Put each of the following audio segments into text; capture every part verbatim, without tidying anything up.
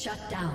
Shut down.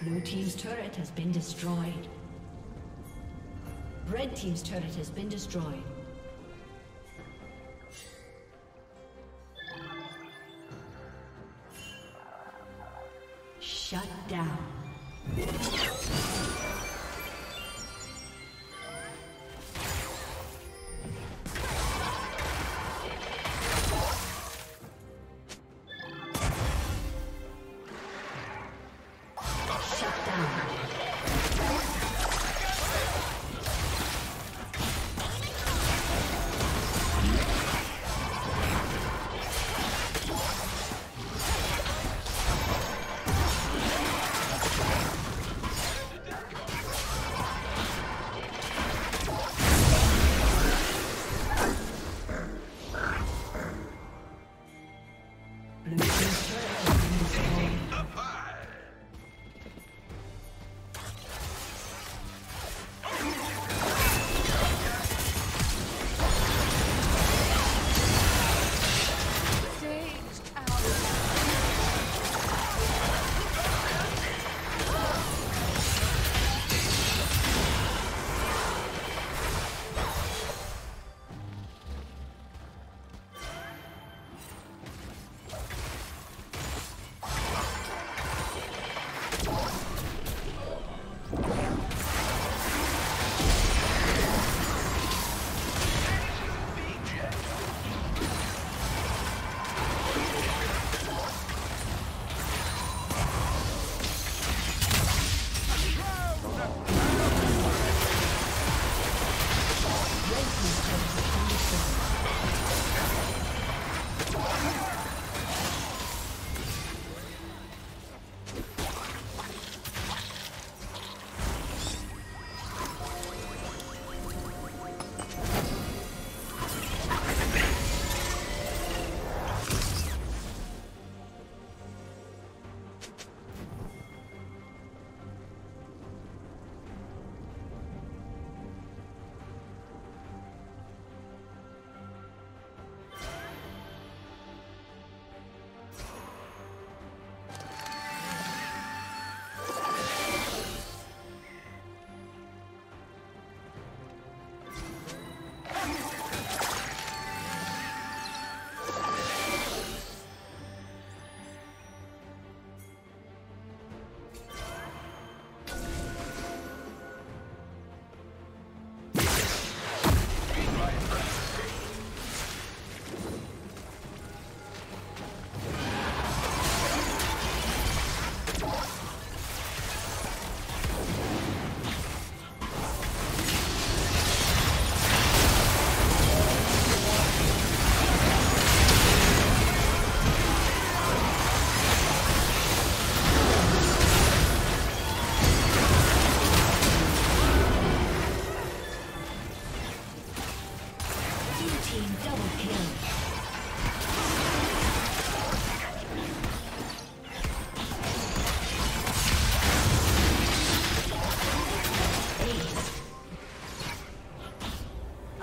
Blue team's turret has been destroyed. Red team's turret has been destroyed. Shut down.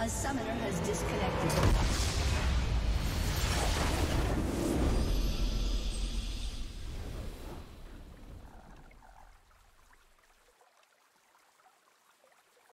A summoner has disconnected.